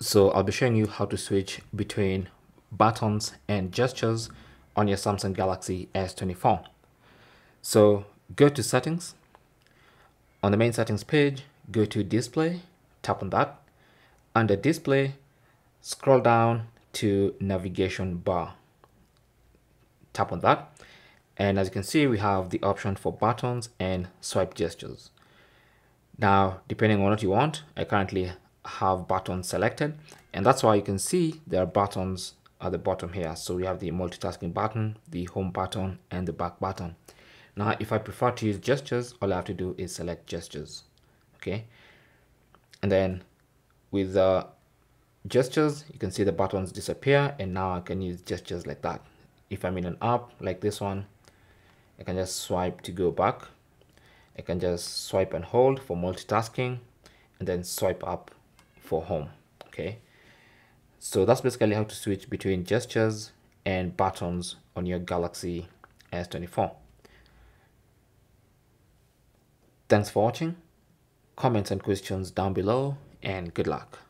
So I'll be showing you how to switch between buttons and gestures on your Samsung Galaxy S24. So go to settings. On the main settings page, go to display, tap on that. Under display, scroll down to navigation bar. Tap on that. And as you can see, we have the option for buttons and swipe gestures. Now, depending on what you want, I currently have buttons selected, and that's why you can see there are buttons at the bottom here. So we have the multitasking button, the home button, and the back button. Now, if I prefer to use gestures, all I have to do is select gestures. Okay. And then with the gestures, you can see the buttons disappear, and now I can use gestures like that. If I'm in an app like this one, I can just swipe to go back. I can just swipe and hold for multitasking, and then swipe up for home. Okay, so that's basically how to switch between gestures and buttons on your Galaxy S24. Thanks for watching. Comments and questions down below, and good luck.